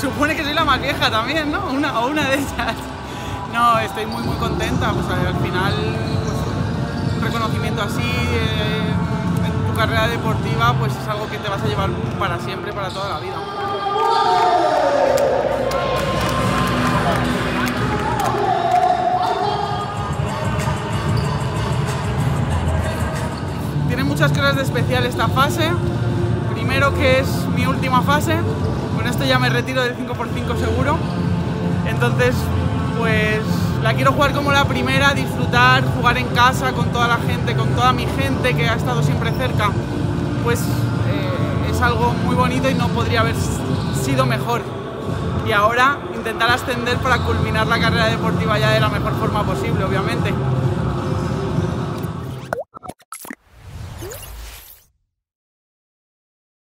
supone que soy la más vieja también, ¿no? O una de ellas. No, estoy muy muy contenta, pues al final pues, un reconocimiento así en tu carrera deportiva pues es algo que te vas a llevar para siempre, para toda la vida. Muchas cosas de especial esta fase, primero que es mi última fase, con esto ya me retiro del 5×5 seguro, entonces pues la quiero jugar como la primera, disfrutar, jugar en casa con toda la gente, con toda mi gente que ha estado siempre cerca, pues es algo muy bonito y no podría haber sido mejor. Y ahora intentar ascender para culminar la carrera deportiva ya de la mejor forma posible, obviamente.